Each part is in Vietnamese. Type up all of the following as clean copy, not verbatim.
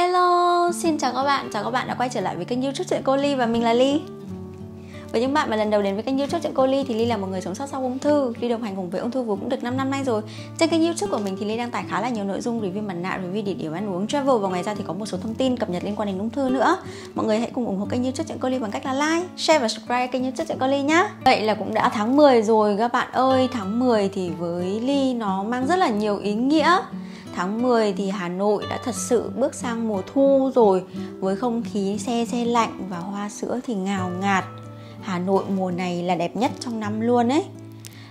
Hello, xin chào các bạn đã quay trở lại với kênh YouTube Chuyện cô Ly và mình là Ly. Với những bạn mà lần đầu đến với kênh YouTube Chuyện cô Ly thì Ly là một người sống sót sau ung thư. Ly đồng hành cùng với ung thư vú cũng được 5 năm nay rồi. Trên kênh YouTube của mình thì Ly đăng tải khá là nhiều nội dung review mặt nạ, review địa điểm ăn uống, travel và ngoài ra thì có một số thông tin cập nhật liên quan đến ung thư nữa. Mọi người hãy cùng ủng hộ kênh YouTube Chuyện cô Ly bằng cách là like, share và subscribe kênh YouTube Chuyện cô Ly nhá. Vậy là cũng đã tháng 10 rồi các bạn ơi. Tháng 10 thì với Ly nó mang rất là nhiều ý nghĩa. Tháng 10 thì Hà Nội đã thật sự bước sang mùa thu rồi. Với không khí se lạnh và hoa sữa thì ngào ngạt. Hà Nội mùa này là đẹp nhất trong năm luôn ấy.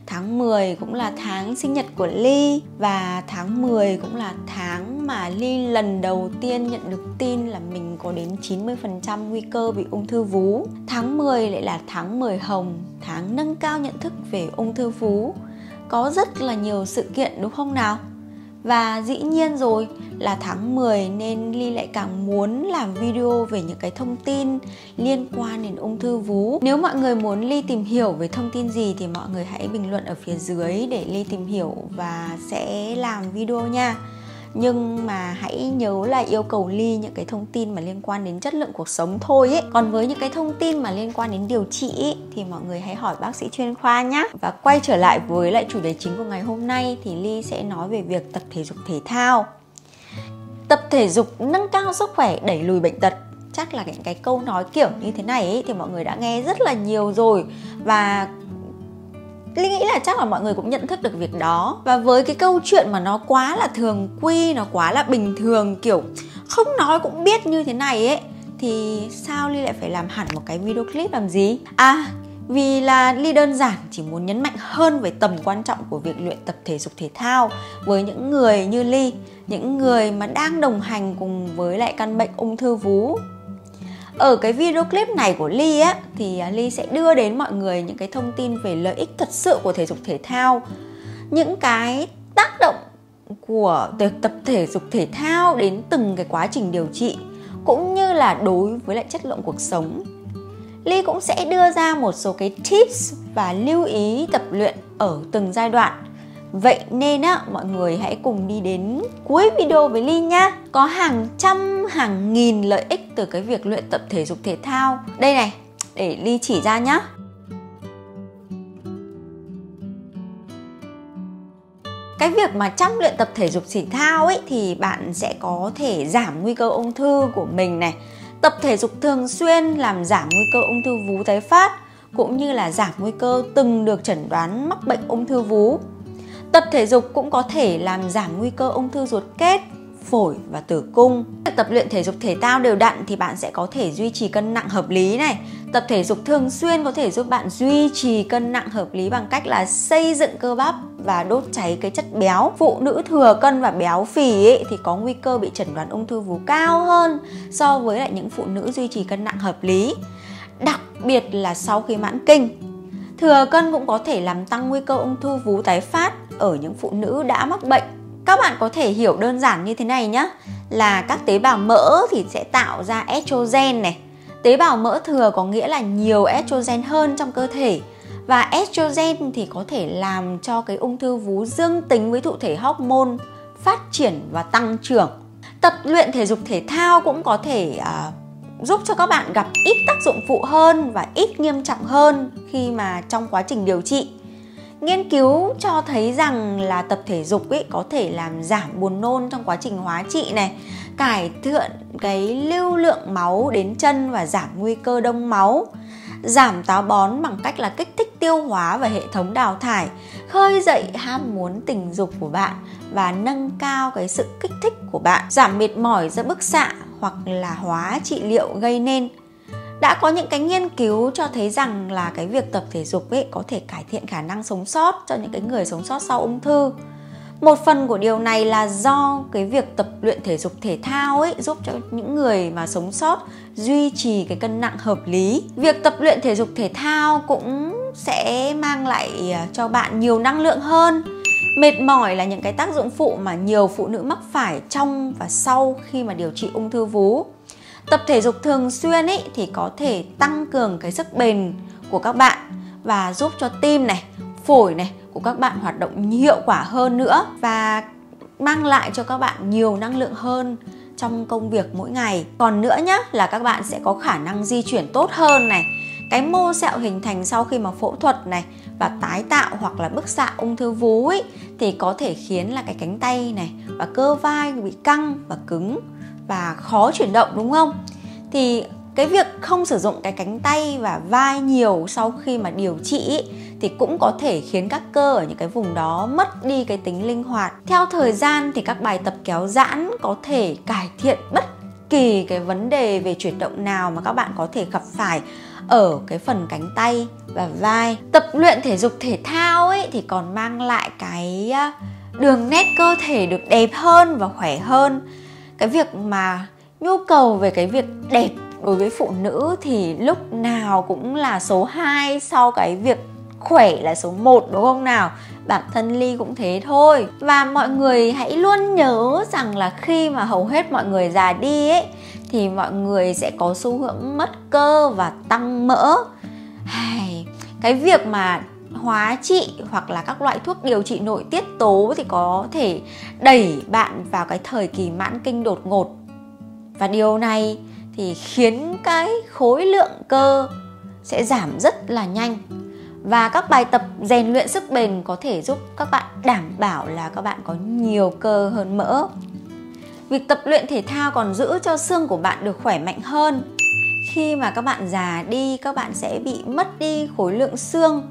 Tháng 10 cũng là tháng sinh nhật của Ly. Và tháng 10 cũng là tháng mà Ly lần đầu tiên nhận được tin là mình có đến 90% nguy cơ bị ung thư vú. Tháng 10 lại là tháng 10 hồng, tháng nâng cao nhận thức về ung thư vú. Có rất là nhiều sự kiện đúng không nào? Và dĩ nhiên rồi là tháng 10 nên Ly lại càng muốn làm video về những cái thông tin liên quan đến ung thư vú. Nếu mọi người muốn Ly tìm hiểu về thông tin gì thì mọi người hãy bình luận ở phía dưới để Ly tìm hiểu và sẽ làm video nha. Nhưng mà hãy nhớ là yêu cầu Ly những cái thông tin mà liên quan đến chất lượng cuộc sống thôi ấy. Còn với những cái thông tin mà liên quan đến điều trị ấy, thì mọi người hãy hỏi bác sĩ chuyên khoa nhé. Và quay trở lại với lại chủ đề chính của ngày hôm nay thì Ly sẽ nói về việc tập thể dục thể thao. Tập thể dục nâng cao sức khỏe, đẩy lùi bệnh tật. Chắc là những cái câu nói kiểu như thế này ấy, thì mọi người đã nghe rất là nhiều rồi. Và Ly nghĩ là chắc là mọi người cũng nhận thức được việc đó. Và với cái câu chuyện mà nó quá là thường quy, nó quá là bình thường, kiểu không nói cũng biết như thế này ấy, thì sao Ly lại phải làm hẳn một cái video clip làm gì? À, vì là Ly đơn giản chỉ muốn nhấn mạnh hơn về tầm quan trọng của việc luyện tập thể dục thể thao với những người như Ly, những người mà đang đồng hành cùng với lại căn bệnh ung thư vú. Ở cái video clip này của Ly á, thì Ly sẽ đưa đến mọi người những cái thông tin về lợi ích thật sự của thể dục thể thao, những cái tác động của việc tập thể dục thể thao đến từng cái quá trình điều trị, cũng như là đối với lại chất lượng cuộc sống. Ly cũng sẽ đưa ra một số cái tips và lưu ý tập luyện ở từng giai đoạn. Vậy nên á, mọi người hãy cùng đi đến cuối video với Ly nhá. Có hàng trăm, hàng nghìn lợi ích từ cái việc luyện tập thể dục thể thao. Đây này, để Ly chỉ ra nhá. Cái việc mà trong luyện tập thể dục thể thao ấy thì bạn sẽ có thể giảm nguy cơ ung thư của mình này. Tập thể dục thường xuyên làm giảm nguy cơ ung thư vú tái phát, cũng như là giảm nguy cơ từng được chẩn đoán mắc bệnh ung thư vú. Tập thể dục cũng có thể làm giảm nguy cơ ung thư ruột kết, phổi và tử cung. Việc tập luyện thể dục thể thao đều đặn thì bạn sẽ có thể duy trì cân nặng hợp lý này. Tập thể dục thường xuyên có thể giúp bạn duy trì cân nặng hợp lý bằng cách là xây dựng cơ bắp và đốt cháy cái chất béo. Phụ nữ thừa cân và béo phì ấy thì có nguy cơ bị chẩn đoán ung thư vú cao hơn so với lại những phụ nữ duy trì cân nặng hợp lý, đặc biệt là sau khi mãn kinh. Thừa cân cũng có thể làm tăng nguy cơ ung thư vú tái phát ở những phụ nữ đã mắc bệnh. Các bạn có thể hiểu đơn giản như thế này nhé, là các tế bào mỡ thì sẽ tạo ra estrogen này. Tế bào mỡ thừa có nghĩa là nhiều estrogen hơn trong cơ thể. Và estrogen thì có thể làm cho cái ung thư vú dương tính với thụ thể hormone phát triển và tăng trưởng. Tập luyện thể dục thể thao cũng có thể giúp cho các bạn gặp ít tác dụng phụ hơn và ít nghiêm trọng hơn khi mà trong quá trình điều trị. Nghiên cứu cho thấy rằng là tập thể dục ấy có thể làm giảm buồn nôn trong quá trình hóa trị này, cải thiện cái lưu lượng máu đến chân và giảm nguy cơ đông máu, giảm táo bón bằng cách là kích thích tiêu hóa và hệ thống đào thải, khơi dậy ham muốn tình dục của bạn và nâng cao cái sự kích thích của bạn, giảm mệt mỏi do bức xạ hoặc là hóa trị liệu gây nên. Đã có những cái nghiên cứu cho thấy rằng là cái việc tập thể dục ấy có thể cải thiện khả năng sống sót cho những cái người sống sót sau ung thư. Một phần của điều này là do cái việc tập luyện thể dục thể thao ấy giúp cho những người mà sống sót duy trì cái cân nặng hợp lý. Việc tập luyện thể dục thể thao cũng sẽ mang lại cho bạn nhiều năng lượng hơn. Mệt mỏi là những cái tác dụng phụ mà nhiều phụ nữ mắc phải trong và sau khi mà điều trị ung thư vú. Tập thể dục thường xuyên ấy thì có thể tăng cường cái sức bền của các bạn và giúp cho tim này, phổi này của các bạn hoạt động hiệu quả hơn nữa và mang lại cho các bạn nhiều năng lượng hơn trong công việc mỗi ngày. Còn nữa nhá, là các bạn sẽ có khả năng di chuyển tốt hơn này, cái mô sẹo hình thành sau khi mà phẫu thuật này và tái tạo hoặc là bức xạ ung thư vú ấy, thì có thể khiến là cái cánh tay này và cơ vai bị căng và cứng và khó chuyển động, đúng không? Thì cái việc không sử dụng cái cánh tay và vai nhiều sau khi mà điều trị ấy, thì cũng có thể khiến các cơ ở những cái vùng đó mất đi cái tính linh hoạt. Theo thời gian thì các bài tập kéo giãn có thể cải thiện bất kỳ cái vấn đề về chuyển động nào mà các bạn có thể gặp phải ở cái phần cánh tay và vai. Tập luyện thể dục thể thao ấy thì còn mang lại cái đường nét cơ thể được đẹp hơn và khỏe hơn. Cái việc mà nhu cầu về cái việc đẹp đối với phụ nữ thì lúc nào cũng là số 2 sau cái việc khỏe là số 1, đúng không nào? Bản thân Ly cũng thế thôi. Và mọi người hãy luôn nhớ rằng là khi mà hầu hết mọi người già đi ấy, thì mọi người sẽ có xu hướng mất cơ và tăng mỡ. Cái việc mà hóa trị hoặc là các loại thuốc điều trị nội tiết tố thì có thể đẩy bạn vào cái thời kỳ mãn kinh đột ngột. Và điều này thì khiến cái khối lượng cơ sẽ giảm rất là nhanh. Và các bài tập rèn luyện sức bền có thể giúp các bạn đảm bảo là các bạn có nhiều cơ hơn mỡ. Việc tập luyện thể thao còn giữ cho xương của bạn được khỏe mạnh hơn. Khi mà các bạn già đi, các bạn sẽ bị mất đi khối lượng xương.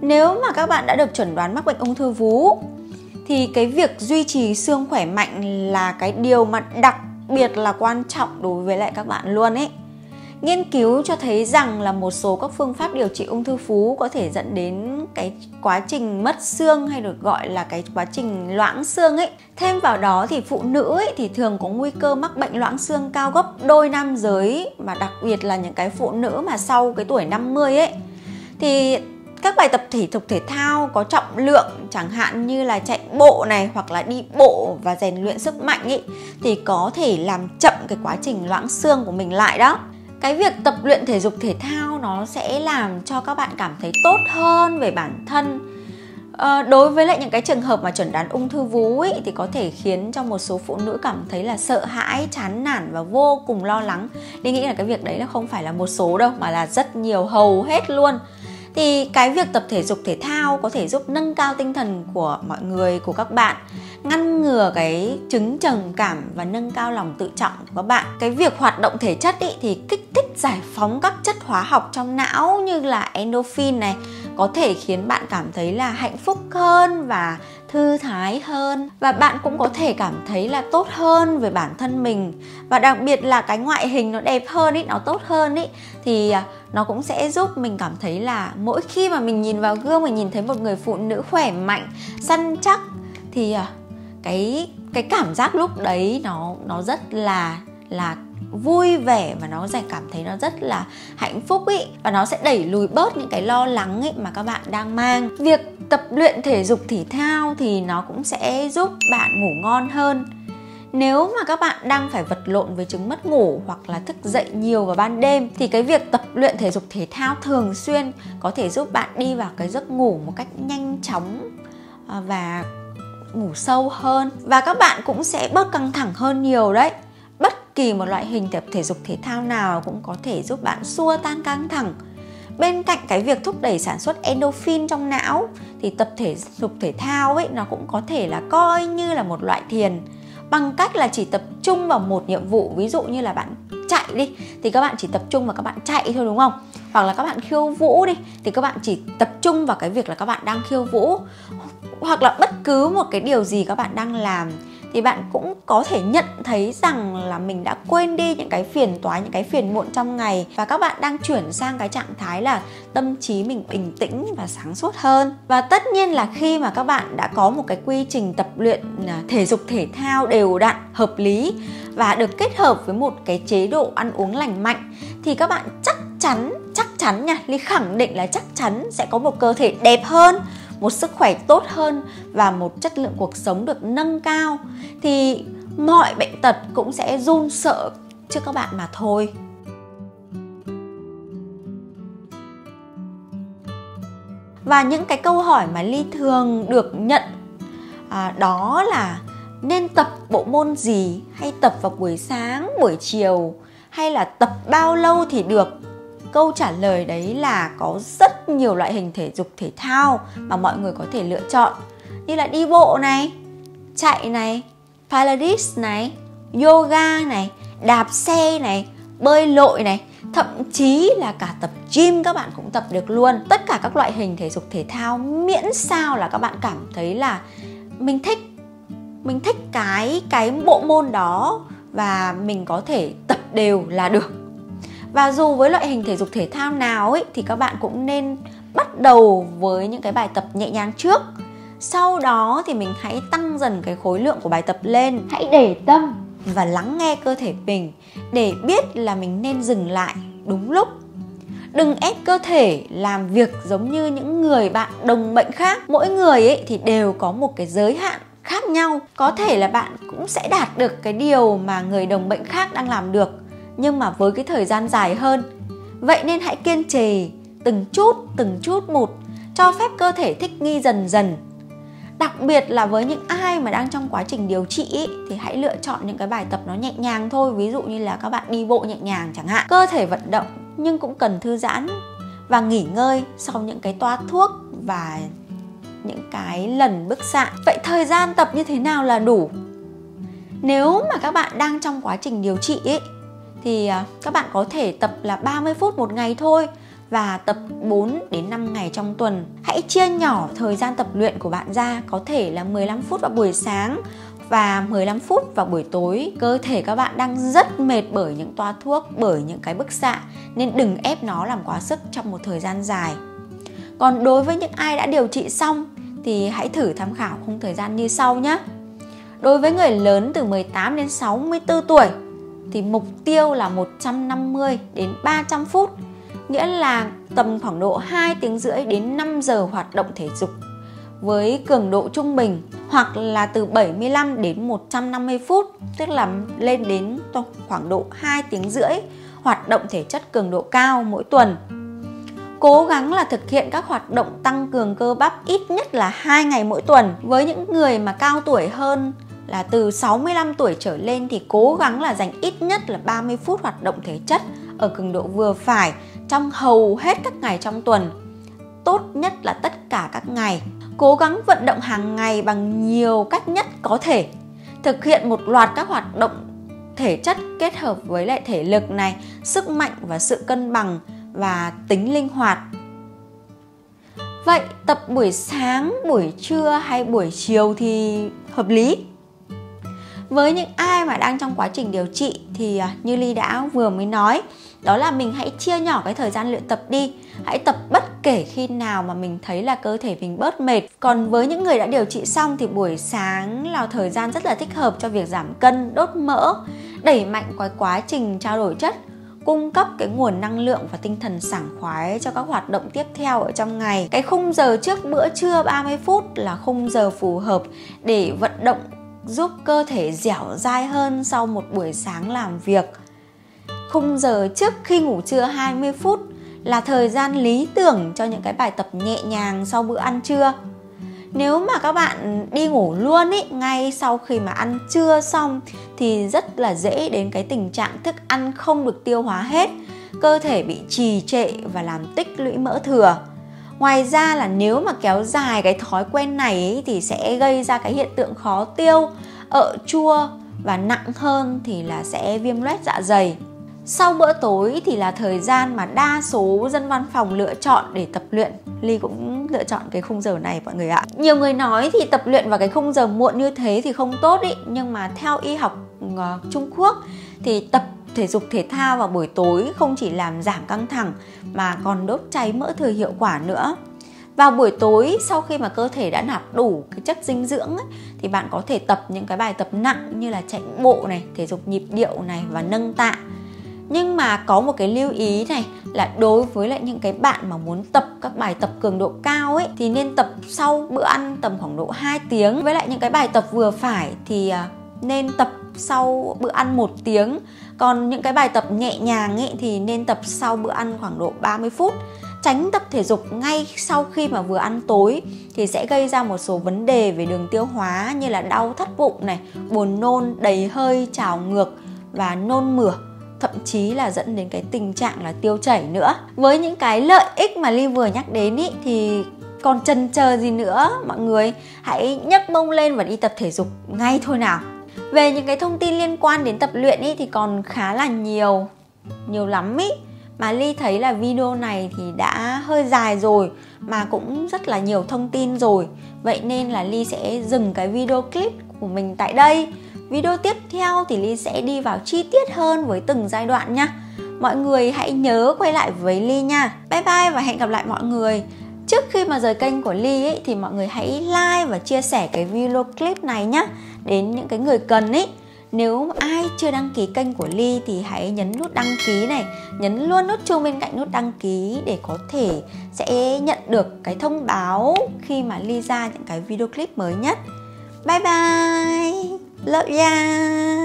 Nếu mà các bạn đã được chẩn đoán mắc bệnh ung thư vú, thì cái việc duy trì xương khỏe mạnh là cái điều mà đặc biệt là quan trọng đối với lại các bạn luôn ấy. Nghiên cứu cho thấy rằng là một số các phương pháp điều trị ung thư vú có thể dẫn đến cái quá trình mất xương hay được gọi là cái quá trình loãng xương ấy. Thêm vào đó thì phụ nữ ấy thì thường có nguy cơ mắc bệnh loãng xương cao gấp đôi nam giới, mà đặc biệt là những cái phụ nữ mà sau cái tuổi 50 ấy. Thì các bài tập thể dục thể thao có trọng lượng chẳng hạn như là chạy bộ này hoặc là đi bộ và rèn luyện sức mạnh ấy thì có thể làm chậm cái quá trình loãng xương của mình lại đó. Cái việc tập luyện thể dục thể thao nó sẽ làm cho các bạn cảm thấy tốt hơn về bản thân. Đối với lại những cái trường hợp mà chẩn đoán ung thư vú ấy, thì có thể khiến cho một số phụ nữ cảm thấy là sợ hãi, chán nản và vô cùng lo lắng. Đi nghĩ là cái việc đấy là không phải là một số đâu mà là rất nhiều, hầu hết luôn. Thì cái việc tập thể dục thể thao có thể giúp nâng cao tinh thần của mọi người, của các bạn, ngăn ngừa cái chứng trầm cảm và nâng cao lòng tự trọng của các bạn. Cái việc hoạt động thể chất ý, thì kích thích giải phóng các chất hóa học trong não như là endorphin này, có thể khiến bạn cảm thấy là hạnh phúc hơn và thư thái hơn. Và bạn cũng có thể cảm thấy là tốt hơn về bản thân mình. Và đặc biệt là cái ngoại hình nó đẹp hơn ý, nó tốt hơn ý, thì nó cũng sẽ giúp mình cảm thấy là mỗi khi mà mình nhìn vào gương, mình nhìn thấy một người phụ nữ khỏe mạnh, săn chắc, thì cái cảm giác lúc đấy nó rất là vui vẻ và nó sẽ cảm thấy nó rất là hạnh phúc ý, và nó sẽ đẩy lùi bớt những cái lo lắng ý mà các bạn đang mang. Việc tập luyện thể dục thể thao thì nó cũng sẽ giúp bạn ngủ ngon hơn. Nếu mà các bạn đang phải vật lộn với chứng mất ngủ hoặc là thức dậy nhiều vào ban đêm thì cái việc tập luyện thể dục thể thao thường xuyên có thể giúp bạn đi vào cái giấc ngủ một cách nhanh chóng và ngủ sâu hơn. Và các bạn cũng sẽ bớt căng thẳng hơn nhiều đấy. Bất kỳ một loại hình tập thể dục thể thao nào cũng có thể giúp bạn xua tan căng thẳng. Bên cạnh cái việc thúc đẩy sản xuất endorphin trong não thì tập thể dục thể thao ấy nó cũng có thể là coi như là một loại thiền, bằng cách là chỉ tập trung vào một nhiệm vụ. Ví dụ như là bạn chạy đi thì các bạn chỉ tập trung vào các bạn chạy thôi, đúng không? Hoặc là các bạn khiêu vũ đi thì các bạn chỉ tập trung vào cái việc là các bạn đang khiêu vũ. Hoặc là bất cứ một cái điều gì các bạn đang làm thì bạn cũng có thể nhận thấy rằng là mình đã quên đi những cái phiền toái, những cái phiền muộn trong ngày, và các bạn đang chuyển sang cái trạng thái là tâm trí mình bình tĩnh và sáng suốt hơn. Và tất nhiên là khi mà các bạn đã có một cái quy trình tập luyện thể dục thể thao đều đặn, hợp lý và được kết hợp với một cái chế độ ăn uống lành mạnh thì các bạn chắc chắn nha, Ly khẳng định là chắc chắn sẽ có một cơ thể đẹp hơn, một sức khỏe tốt hơn và một chất lượng cuộc sống được nâng cao. Thì mọi bệnh tật cũng sẽ run sợ trước các bạn mà thôi. Và những cái câu hỏi mà Ly thường được nhận đó là nên tập bộ môn gì, hay tập vào buổi sáng, buổi chiều, hay là tập bao lâu thì được? Câu trả lời đấy là có rất nhiều loại hình thể dục thể thao mà mọi người có thể lựa chọn, như là đi bộ này, chạy này, Pilates này, yoga này, đạp xe này, bơi lội này, thậm chí là cả tập gym các bạn cũng tập được luôn. Tất cả các loại hình thể dục thể thao, miễn sao là các bạn cảm thấy là mình thích cái bộ môn đó và mình có thể tập đều là được. Và dù với loại hình thể dục thể thao nào ấy thì các bạn cũng nên bắt đầu với những cái bài tập nhẹ nhàng trước. Sau đó thì mình hãy tăng dần cái khối lượng của bài tập lên. Hãy để tâm và lắng nghe cơ thể mình để biết là mình nên dừng lại đúng lúc. Đừng ép cơ thể làm việc giống như những người bạn đồng bệnh khác. Mỗi người ấy thì đều có một cái giới hạn khác nhau. Có thể là bạn cũng sẽ đạt được cái điều mà người đồng bệnh khác đang làm được, nhưng mà với cái thời gian dài hơn. Vậy nên hãy kiên trì từng chút một, cho phép cơ thể thích nghi dần dần. Đặc biệt là với những ai mà đang trong quá trình điều trị ý, thì hãy lựa chọn những cái bài tập nó nhẹ nhàng thôi. Ví dụ như là các bạn đi bộ nhẹ nhàng chẳng hạn. Cơ thể vận động nhưng cũng cần thư giãn và nghỉ ngơi sau những cái toa thuốc và những cái lần bức xạ. Vậy thời gian tập như thế nào là đủ? Nếu mà các bạn đang trong quá trình điều trị ý, thì các bạn có thể tập là 30 phút một ngày thôi và tập 4 đến 5 ngày trong tuần. Hãy chia nhỏ thời gian tập luyện của bạn ra, có thể là 15 phút vào buổi sáng và 15 phút vào buổi tối. Cơ thể các bạn đang rất mệt bởi những toa thuốc, bởi những cái bức xạ, nên đừng ép nó làm quá sức trong một thời gian dài. Còn đối với những ai đã điều trị xong thì hãy thử tham khảo khung thời gian như sau nhé. Đối với người lớn từ 18 đến 64 tuổi thì mục tiêu là 150 đến 300 phút, nghĩa là tầm khoảng độ 2 tiếng rưỡi đến 5 giờ hoạt động thể dục với cường độ trung bình, hoặc là từ 75 đến 150 phút, tức là lên đến khoảng độ 2 tiếng rưỡi hoạt động thể chất cường độ cao mỗi tuần. Cố gắng là thực hiện các hoạt động tăng cường cơ bắp ít nhất là 2 ngày mỗi tuần. Với những người mà cao tuổi hơn là từ 65 tuổi trở lên thì cố gắng là dành ít nhất là 30 phút hoạt động thể chất ở cường độ vừa phải trong hầu hết các ngày trong tuần, tốt nhất là tất cả các ngày. Cố gắng vận động hàng ngày bằng nhiều cách nhất có thể, thực hiện một loạt các hoạt động thể chất kết hợp với lại thể lực này, sức mạnh và sự cân bằng và tính linh hoạt. Vậy tập buổi sáng, buổi trưa hay buổi chiều thì hợp lý? Với những ai mà đang trong quá trình điều trị thì như Ly đã vừa mới nói, đó là mình hãy chia nhỏ cái thời gian luyện tập đi. Hãy tập bất kể khi nào mà mình thấy là cơ thể mình bớt mệt. Còn với những người đã điều trị xong thì buổi sáng là thời gian rất là thích hợp cho việc giảm cân, đốt mỡ, đẩy mạnh quá trình trao đổi chất, cung cấp cái nguồn năng lượng và tinh thần sảng khoái cho các hoạt động tiếp theo ở trong ngày. Cái khung giờ trước bữa trưa 30 phút là khung giờ phù hợp để vận động giúp cơ thể dẻo dai hơn sau một buổi sáng làm việc. Khung giờ trước khi ngủ trưa 20 phút là thời gian lý tưởng cho những cái bài tập nhẹ nhàng sau bữa ăn trưa. Nếu mà các bạn đi ngủ luôn ý, ngay sau khi mà ăn trưa xong thì rất là dễ đến cái tình trạng thức ăn không được tiêu hóa hết, cơ thể bị trì trệ và làm tích lũy mỡ thừa. Ngoài ra là nếu mà kéo dài cái thói quen này ý, thì sẽ gây ra cái hiện tượng khó tiêu, ợ chua và nặng hơn thì là sẽ viêm loét dạ dày. Sau bữa tối thì là thời gian mà đa số dân văn phòng lựa chọn để tập luyện. Ly cũng lựa chọn cái khung giờ này mọi người ạ. Nhiều người nói thì tập luyện vào cái khung giờ muộn như thế thì không tốt ý, nhưng mà theo y học Trung Quốc thì tập thể dục thể thao vào buổi tối không chỉ làm giảm căng thẳng mà còn đốt cháy mỡ thừa hiệu quả nữa. Vào buổi tối sau khi mà cơ thể đã nạp đủ cái chất dinh dưỡng ấy, thì bạn có thể tập những cái bài tập nặng như là chạy bộ này, thể dục nhịp điệu này và nâng tạ. Nhưng mà có một cái lưu ý này là đối với lại những cái bạn mà muốn tập các bài tập cường độ cao ấy thì nên tập sau bữa ăn tầm khoảng độ 2 tiếng. Với lại những cái bài tập vừa phải thì nên tập sau bữa ăn 1 tiếng. Còn những cái bài tập nhẹ nhàng ấy thì nên tập sau bữa ăn khoảng độ 30 phút. Tránh tập thể dục ngay sau khi mà vừa ăn tối thì sẽ gây ra một số vấn đề về đường tiêu hóa như là đau thắt bụng này, buồn nôn, đầy hơi, trào ngược và nôn mửa, thậm chí là dẫn đến cái tình trạng là tiêu chảy nữa. Với những cái lợi ích mà Ly vừa nhắc đến ý, thì còn chần chờ gì nữa mọi người, hãy nhấc mông lên và đi tập thể dục ngay thôi nào. Về những cái thông tin liên quan đến tập luyện ý, thì còn khá là nhiều lắm ý. Mà Ly thấy là video này thì đã hơi dài rồi mà cũng rất là nhiều thông tin rồi. Vậy nên là Ly sẽ dừng cái video clip của mình tại đây. Video tiếp theo thì Ly sẽ đi vào chi tiết hơn với từng giai đoạn nha. Mọi người hãy nhớ quay lại với Ly nha. Bye bye và hẹn gặp lại mọi người. Trước khi mà rời kênh của Ly ấy, thì mọi người hãy like và chia sẻ cái video clip này nhé, đến những cái người cần ấy. Nếu ai chưa đăng ký kênh của Ly thì hãy nhấn nút đăng ký này, nhấn luôn nút chuông bên cạnh nút đăng ký để có thể sẽ nhận được cái thông báo khi mà Ly ra những cái video clip mới nhất. Bye bye, love ya.